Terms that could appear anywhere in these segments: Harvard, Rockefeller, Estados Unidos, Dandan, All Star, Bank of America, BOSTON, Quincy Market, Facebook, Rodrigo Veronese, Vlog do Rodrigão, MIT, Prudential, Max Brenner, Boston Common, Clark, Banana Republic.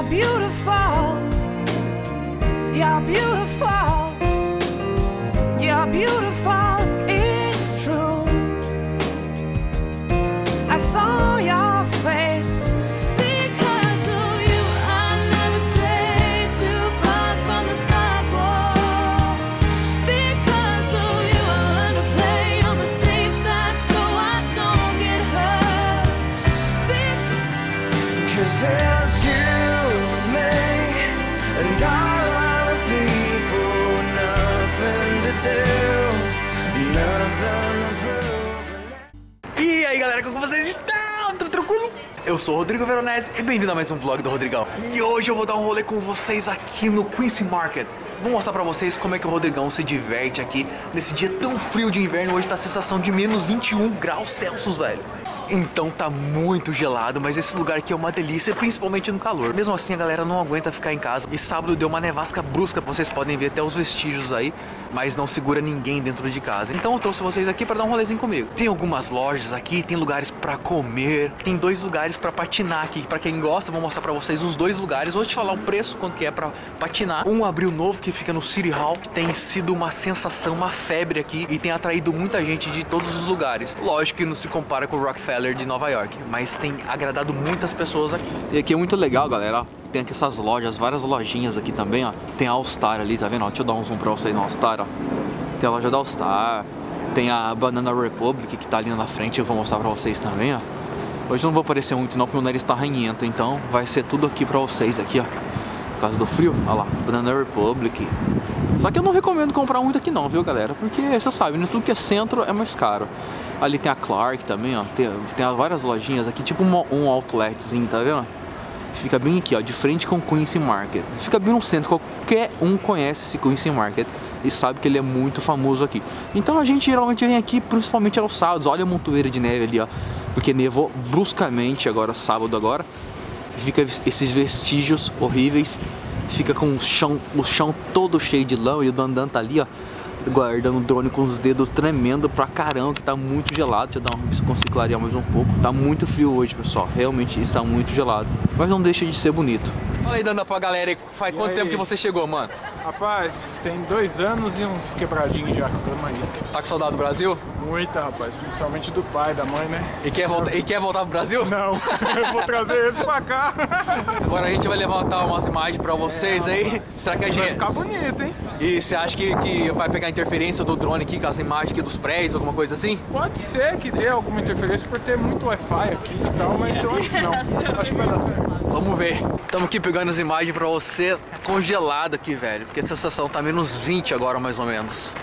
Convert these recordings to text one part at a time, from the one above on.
You're beautiful. You're beautiful. You're beautiful. It's true. I saw your face. Eu sou o Rodrigo Veronese e bem-vindo a mais um Vlog do Rodrigão. E hoje eu vou dar um rolê com vocês aqui no Quincy Market. Vou mostrar pra vocês como é que o Rodrigão se diverte aqui nesse dia tão frio de inverno. Hoje tá a sensação de menos 21 graus Celsius, velho. Então tá muito gelado, mas esse lugar aqui é uma delícia, principalmente no calor. Mesmo assim a galera não aguenta ficar em casa. E sábado deu uma nevasca brusca, vocês podem ver até os vestígios aí, mas não segura ninguém dentro de casa. Então eu trouxe vocês aqui pra dar um rolezinho comigo. Tem algumas lojas aqui, tem lugares pra comer, tem dois lugares pra patinar aqui. Pra quem gosta, vou mostrar pra vocês os dois lugares. Vou te falar o preço, quanto que é pra patinar. Um abriu novo, que fica no City Hall, que tem sido uma sensação, uma febre aqui, e tem atraído muita gente de todos os lugares. Lógico que não se compara com o Rockefeller de Nova York, mas tem agradado muitas pessoas aqui. E aqui é muito legal, galera. Tem aqui essas lojas, várias lojinhas aqui também, ó. Tem a All Star ali, tá vendo? Ó, deixa eu dar um zoom pra vocês na All Star, ó. Tem a loja da All Star, tem a Banana Republic que tá ali na frente, eu vou mostrar pra vocês também, ó. Hoje eu não vou aparecer muito não, porque meu nariz tá ranhento, então vai ser tudo aqui pra vocês aqui, ó. Por causa do frio, olha lá, Banana Republic. Só que eu não recomendo comprar muito aqui não, viu, galera? Porque, você sabe, né? Tudo que é centro é mais caro. Ali tem a Clark também, ó. Tem várias lojinhas aqui, tipo um outletzinho, tá vendo? Fica bem aqui, ó, de frente com o Quincy Market. Fica bem no centro, qualquer um conhece esse Quincy Market e sabe que ele é muito famoso aqui. Então a gente geralmente vem aqui, principalmente aos sábados. Olha a montoeira de neve ali, ó, porque nevou bruscamente agora, sábado agora. Fica esses vestígios horríveis. Fica com o chão todo cheio de lama. E o Dandan tá ali, ó, guardando o drone com os dedos tremendo pra caramba, que tá muito gelado. Deixa eu dar consigo clarear mais um pouco. Tá muito frio hoje, pessoal, realmente está muito gelado, mas não deixa de ser bonito. Fala aí, Dandan, pra galera, faz quanto tempo que você chegou, mano? Rapaz, tem 2 anos e uns quebradinhos já que estamos aí. Tá com saudade do Brasil? Muita, rapaz, principalmente do pai, da mãe, né? E quer voltar pro Brasil? Não, eu vou trazer esse pra cá. Agora a gente vai levantar umas imagens pra vocês aí. Será que a gente... Vai ficar bonito, hein? E você acha que vai pegar interferência do drone aqui com as imagens aqui dos prédios, alguma coisa assim? Pode ser que dê alguma interferência por ter muito Wi-Fi aqui e tal, mas eu acho que não. Acho que vai dar certo. Vamos ver. Estamos aqui pegando as imagens pra você, congelado aqui, velho, porque a sensação tá menos 20 agora, mais ou menos.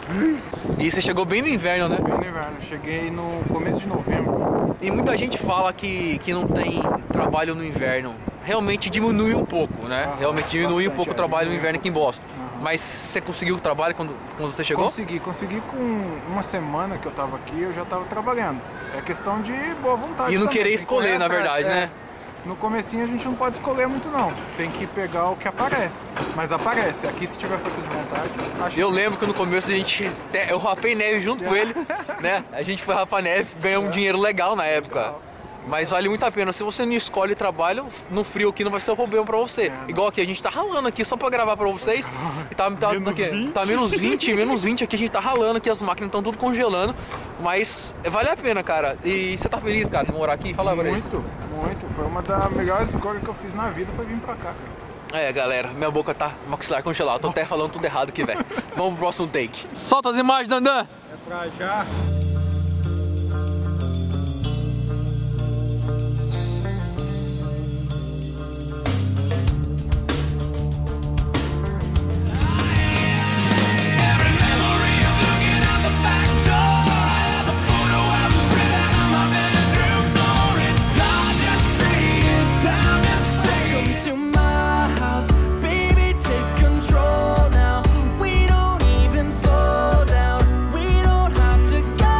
E você chegou bem no inverno, né? Bem no inverno, cheguei no começo de novembro. E muita gente fala que não tem trabalho no inverno. Realmente diminui um pouco, né? Realmente diminui um pouco o trabalho no inverno aqui em Boston. Mas você conseguiu o trabalho quando você chegou? Consegui com uma semana que eu tava aqui, eu já tava trabalhando. É questão de boa vontade. E não querer escolher, na verdade, né? No comecinho a gente não pode escolher muito não, tem que pegar o que aparece, mas aparece, aqui se tiver força de vontade, acho. Eu lembro que no começo a gente, eu rapei neve junto com ele, né, a gente foi rapar neve, ganhamos um dinheiro legal na época. Legal. Mas vale muito a pena, se você não escolhe trabalho, no frio aqui não vai ser um problema pra você. Igual aqui, a gente tá ralando aqui só pra gravar pra vocês. E tá menos 20, menos 20 aqui, a gente tá ralando aqui, as máquinas estão tudo congelando. Mas vale a pena, cara. E você tá feliz, cara, de morar aqui? Fala pra eles. Muito, muito. Foi uma das melhores escolhas que eu fiz na vida, foi vir pra cá, cara. É, galera, minha boca tá maxilar congelado, tô até falando tudo errado aqui, velho. Vamos pro próximo take. Solta as imagens, Dandan! É pra já. Now we don't even slow down, we don't have to go.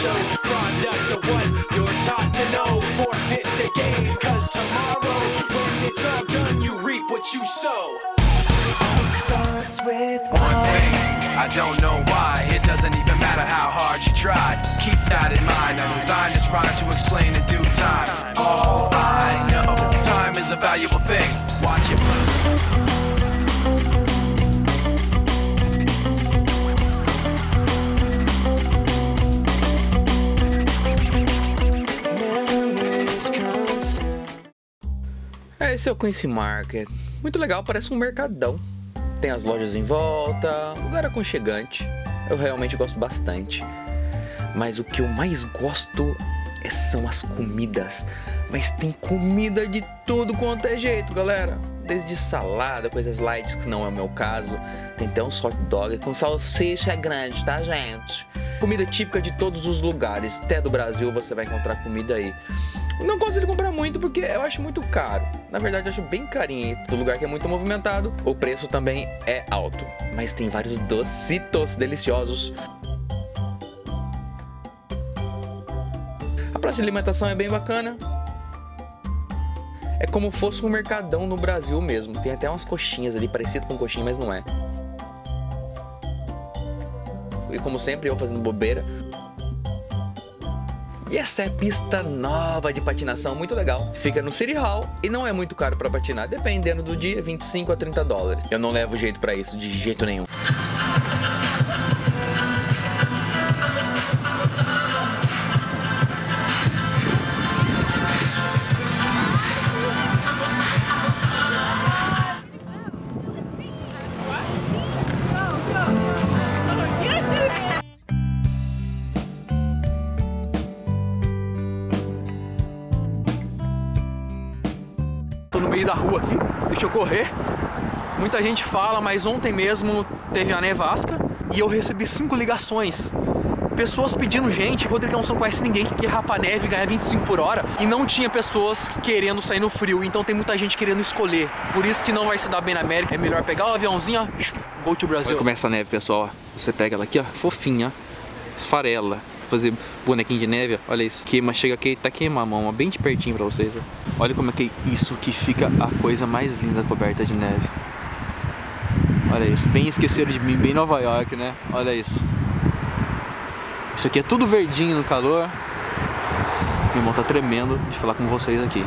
show, product of what you're taught to know. Forfeit the game, cause tomorrow, when it's all done, you reap what you sow. It starts with one thing, I don't know why. It doesn't even matter how hard you tried. Keep that in mind, I designed this rhyme to explain in due time. All I know, time is a valuable thing. Watch it burn. Esse é o Quincy Market, muito legal, parece um mercadão. Tem as lojas em volta, lugar aconchegante, eu realmente gosto bastante. Mas o que eu mais gosto são as comidas, mas tem comida de tudo quanto é jeito, galera. Desde salada, coisas light, que não é o meu caso, tem até uns hot dog com salsicha grande, tá gente? Comida típica de todos os lugares, até do Brasil você vai encontrar comida aí. Não consigo comprar muito porque eu acho muito caro. Na verdade, eu acho bem carinho. Do lugar que é muito movimentado, o preço também é alto. Mas tem vários docitos deliciosos. A praça de alimentação é bem bacana. É como fosse um mercadão no Brasil mesmo. Tem até umas coxinhas ali, parecido com coxinha, mas não é. E como sempre, eu fazendo bobeira. E essa é a pista nova de patinação, muito legal. Fica no City Hall e não é muito caro pra patinar, dependendo do dia, 25 a 30 dólares. Eu não levo jeito pra isso, de jeito nenhum. Da rua aqui, deixa eu correr. Muita gente fala, mas ontem mesmo teve a nevasca e eu recebi 5 ligações. Pessoas pedindo, gente, Rodrigão, você não conhece ninguém que quer rapar neve e ganhar 25 por hora. E não tinha pessoas querendo sair no frio, então tem muita gente querendo escolher. Por isso que não vai se dar bem na América, é melhor pegar o aviãozinho, ó, go to Brasil. Olha como é essa neve, pessoal, você pega ela aqui, ó, fofinha, esfarela, fazer bonequinho de neve, olha isso. Queima, chega aqui, tá queimando a mão, ó, bem de pertinho pra vocês, ó. Olha como é que isso que fica a coisa mais linda coberta de neve. Olha isso, bem esqueceram de mim, bem Nova York, né? Olha isso. Isso aqui é tudo verdinho no calor. Meu irmão tá tremendo de falar com vocês aqui.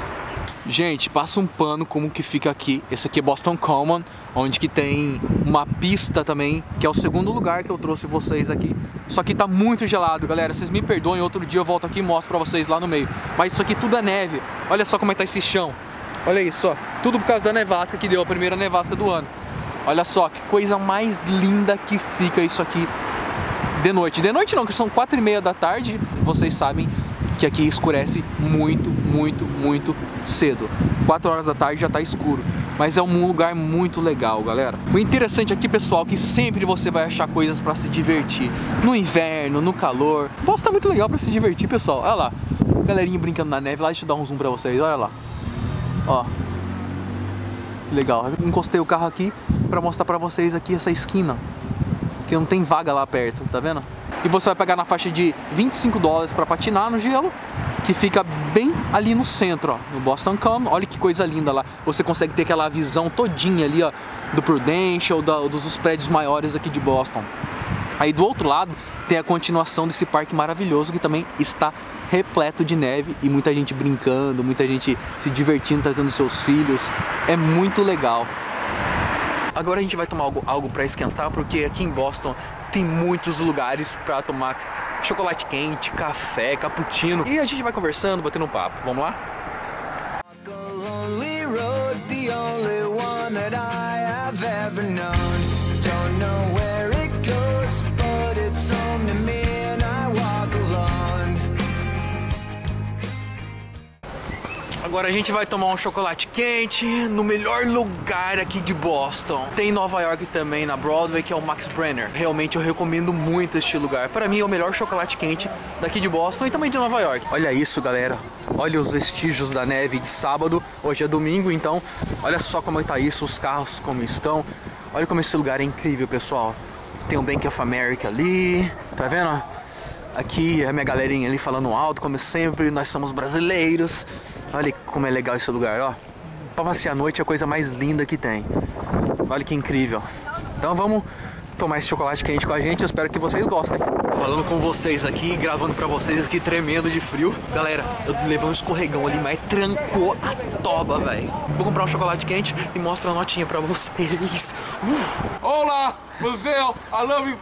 Gente, passa um pano como que fica aqui. Esse aqui é Boston Common, onde que tem uma pista também, que é o segundo lugar que eu trouxe vocês aqui. Só que tá muito gelado, galera. Vocês me perdoem, outro dia eu volto aqui e mostro pra vocês lá no meio. Mas isso aqui tudo é neve. Olha só como é que tá esse chão. Olha isso, ó. Tudo por causa da nevasca que deu, a primeira nevasca do ano. Olha só, que coisa mais linda que fica isso aqui de noite. De noite não, que são 4:30 da tarde, vocês sabem. Que aqui escurece muito, muito, muito cedo. 4 horas da tarde já tá escuro. Mas é um lugar muito legal, galera. O interessante aqui, pessoal, é que sempre você vai achar coisas pra se divertir. No inverno, no calor. Boston tá muito legal pra se divertir, pessoal. Olha lá, galerinha brincando na neve. Lá, deixa eu dar um zoom pra vocês, olha lá. Ó, legal. Eu encostei o carro aqui pra mostrar pra vocês aqui essa esquina, que não tem vaga lá perto, tá vendo? E você vai pagar na faixa de 25 dólares para patinar no gelo, que fica bem ali no centro, ó, no Boston Common. Olha que coisa linda lá. Você consegue ter aquela visão todinha ali, ó, do Prudential, dos prédios maiores aqui de Boston. Aí do outro lado tem a continuação desse parque maravilhoso que também está repleto de neve e muita gente brincando, muita gente se divertindo, trazendo seus filhos. É muito legal. Agora a gente vai tomar algo para esquentar, porque aqui em Boston tem muitos lugares para tomar chocolate quente, café, cappuccino. E a gente vai conversando, batendo um papo. Vamos lá? Agora a gente vai tomar um chocolate quente no melhor lugar aqui de Boston. Tem em Nova York também, na Broadway, que é o Max Brenner. Realmente eu recomendo muito este lugar. Para mim é o melhor chocolate quente daqui de Boston e também de Nova York. Olha isso, galera. Olha os vestígios da neve de sábado. Hoje é domingo, então olha só como tá isso, os carros como estão. Olha como esse lugar é incrível, pessoal. Tem o Bank of America ali, tá vendo? Aqui a minha galerinha ali falando alto, como sempre, nós somos brasileiros. Olha como é legal esse lugar, ó. Pra passear à noite é a coisa mais linda que tem. Olha que incrível. Então vamos tomar esse chocolate quente com a gente, eu espero que vocês gostem. Falando com vocês aqui, gravando pra vocês aqui, tremendo de frio. Galera, eu levei um escorregão ali, mas trancou a toba, velho. Vou comprar um chocolate quente e mostro a notinha pra vocês. Olá, museu, I love you.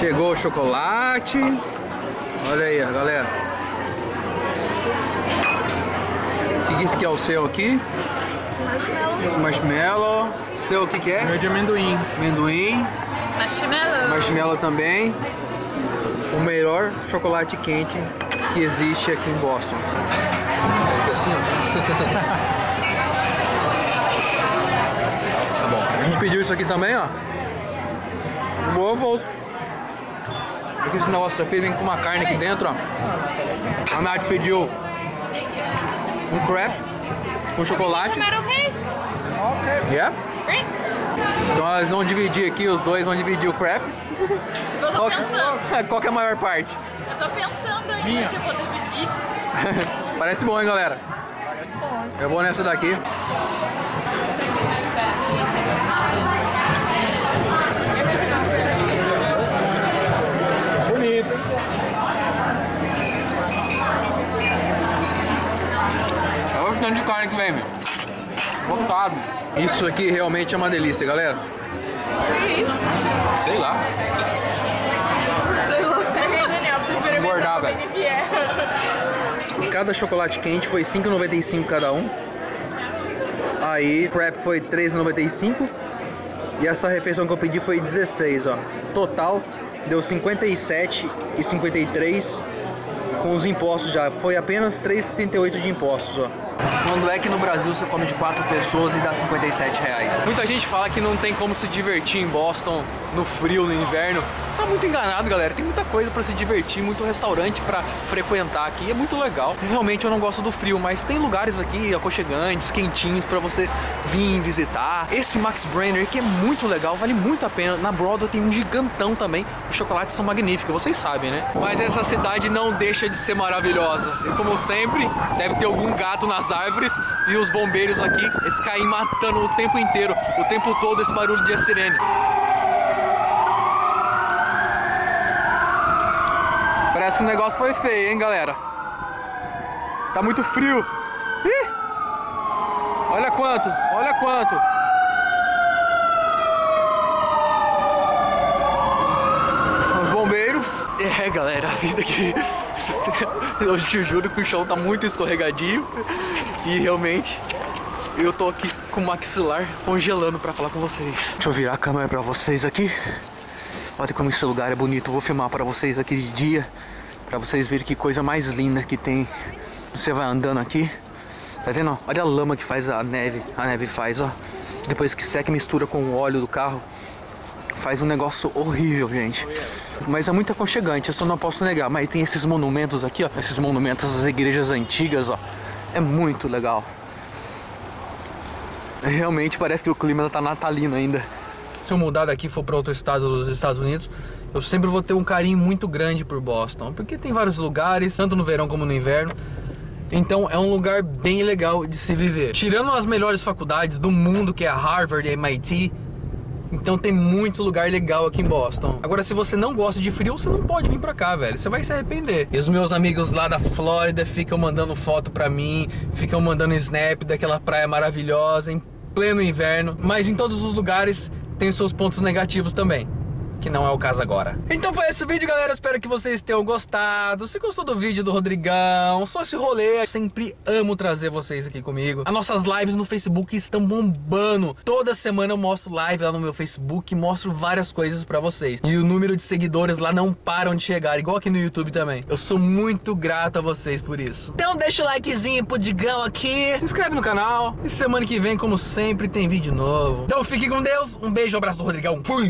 Chegou o chocolate. Olha aí, galera. O que isso que é o seu aqui? Marshmallow. Marshmallow. Seu o que que é? Meu de amendoim. Amendoim. Marshmallow. Marshmallow também. O melhor chocolate quente que existe aqui em Boston. Fica assim, ó. Tá bom. A gente pediu isso aqui também, ó. Waffles. Aqui esse negócio aqui vem com uma carne aqui dentro, ó. A Nath pediu um crepe com chocolate. Yeah. Então elas vão dividir aqui, os dois vão dividir o crepe. Eu tô pensando. Qual que é a maior parte? Eu tô pensando ainda se eu vou dividir. Parece bom, hein, galera? Parece bom. Eu vou nessa daqui. Olha o tanto de carne que vem, meu. Botado. Isso aqui realmente é uma delícia, galera. Sei lá. Vou engordar, velho. Cada chocolate quente foi R$5,95 cada um. Aí, crepe foi R$3,95. E essa refeição que eu pedi foi R$16, ó. Total deu 57,53 com os impostos já. Foi apenas 3,78 de impostos, ó. Quando é que no Brasil você come de 4 pessoas e dá R$57? Muita gente fala que não tem como se divertir em Boston no frio, no inverno. Tá muito enganado, galera. Tem muita coisa pra se divertir, muito restaurante pra frequentar aqui. É muito legal. Realmente eu não gosto do frio, mas tem lugares aqui aconchegantes, quentinhos, pra você vir visitar. Esse Max Brenner, que é muito legal, vale muito a pena. Na Broadway tem um gigantão também. Os chocolates são magníficos, vocês sabem, né? Mas essa cidade não deixa de ser maravilhosa. E como sempre, deve ter algum gato nas árvores. E os bombeiros aqui, eles caem matando o tempo inteiro. O tempo todo esse barulho de sirene. Parece que o negócio foi feio, hein, galera? Tá muito frio. Ih! Olha quanto, olha quanto. Os bombeiros. É, galera, a vida aqui. Eu te juro que o chão tá muito escorregadinho. E realmente, eu tô aqui com o maxilar congelando pra falar com vocês. Deixa eu virar a câmera pra vocês aqui. Olha como esse lugar é bonito, eu vou filmar para vocês aqui de dia, para vocês verem que coisa mais linda que tem. Você vai andando aqui, tá vendo? Olha a lama que faz a neve faz, ó. Depois que seca mistura com o óleo do carro, faz um negócio horrível, gente. Mas é muito aconchegante, isso eu não posso negar, mas tem esses monumentos aqui, ó, esses monumentos, essas igrejas antigas, ó. É muito legal. Realmente parece que o clima tá natalino ainda. Se eu mudar daqui e for para outro estado dos Estados Unidos, eu sempre vou ter um carinho muito grande por Boston, porque tem vários lugares, tanto no verão como no inverno. Então é um lugar bem legal de se viver. Tirando as melhores faculdades do mundo, que é a Harvard e a MIT, então tem muito lugar legal aqui em Boston. Agora, se você não gosta de frio, você não pode vir pra cá, velho. Você vai se arrepender. E os meus amigos lá da Flórida ficam mandando foto pra mim, ficam mandando snap daquela praia maravilhosa em pleno inverno. Mas em todos os lugares tem seus pontos negativos também. que não é o caso agora. Então foi esse o vídeo, galera. Espero que vocês tenham gostado. Se gostou do vídeo do Rodrigão, só esse rolê, eu sempre amo trazer vocês aqui comigo. As nossas lives no Facebook estão bombando. Toda semana eu mostro live lá no meu Facebook, mostro várias coisas pra vocês. E o número de seguidores lá não param de chegar, igual aqui no YouTube também. Eu sou muito grato a vocês por isso. Então deixa o likezinho pro Digão aqui, se inscreve no canal. E semana que vem, como sempre, tem vídeo novo. Então fique com Deus, um beijo, um abraço do Rodrigão. Fui!